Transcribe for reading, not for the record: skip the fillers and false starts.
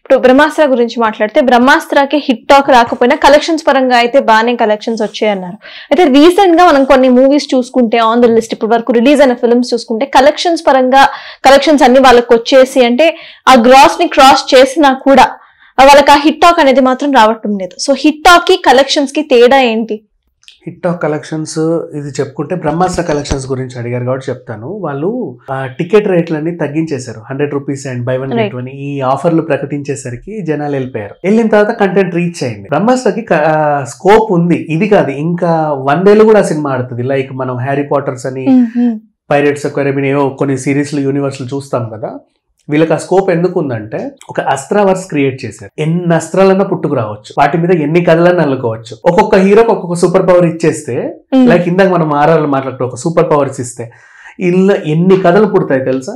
ఇప్పుడు బ్రహ్మాస్త్ర గురించి మాట్లాడితే బ్రహ్మాస్త్రకి హిట్ టాక్ రాకపోయినా కలెక్షన్స్ పరంగా అయితే బాగానే కలెక్షన్స్ వచ్చాయన్నారు. అయితే రీసెంట్ గా మనం కొన్ని మూవీస్ చూసుకుంటే ఆన్ ద లిస్ట్ ఇప్పటి వరకు రిలీజ్ అయిన ఫిల్మ్స్ చూసుకుంటే కలెక్షన్స్ పరంగా కలెక్షన్స్ అన్ని వాళ్ళకి వచ్చేసి అంటే ఆ గ్రాస్ ని క్రాస్ చేసినా కూడా వాళ్ళకి ఆ హిట్ టాక్ అనేది మాత్రం రావటం లేదు. సో హిట్ టాక్ కి కలెక్షన్స్ కి తేడా ఏంటి? హిట్ టాక్ కలెక్షన్స్ ఇది చెప్పుకుంటే బ్రహ్మాస్త్ర కలెక్షన్స్ గురించి అడిగారు కాబట్టి చెప్తాను. వాళ్ళు టికెట్ రేట్లన్నీ తగ్గించేశారు. 100 రూపీస్ అండ్ buy 1 get 1 ఈ ఆఫర్లు ప్రకటించేసరికి జనాలు వెళ్ళిపోయారు. వెళ్ళిన తర్వాత కంటెంట్ రీచ్ అయింది. బ్రహ్మాస్త్రకి స్కోప్ ఉంది. ఇది కాదు ఇంకా 100 కూడా సినిమా ఆడుతుంది. లైక్ మనం హ్యారీ పాటర్స్ అని పైరేట్స్ అక్వేరియన్ ఏవో కొన్ని సిరీస్లు యూనివర్స్లు చూస్తాం కదా. వీళ్ళకి ఆ స్కోప్ ఎందుకు ఉందంటే ఒక అస్త్రవర్స్ క్రియేట్ చేశారు. ఎన్ని అస్త్రాలన్నా పుట్టుకురావచ్చు, వాటి మీద ఎన్ని కథలన్నా అల్లుకోవచ్చు. ఒక్కొక్క హీరోకి ఒక్కొక్క సూపర్ పవర్ ఇచ్చేస్తే లైక్ ఇందాక మనం ఆర్ఆర్లు మాట్లాడుతూ ఒక సూపర్ పవర్స్ ఇస్తే ఇలా ఎన్ని కథలు పుడతాయి తెలుసా.